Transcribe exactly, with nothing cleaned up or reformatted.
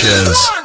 Sanchez.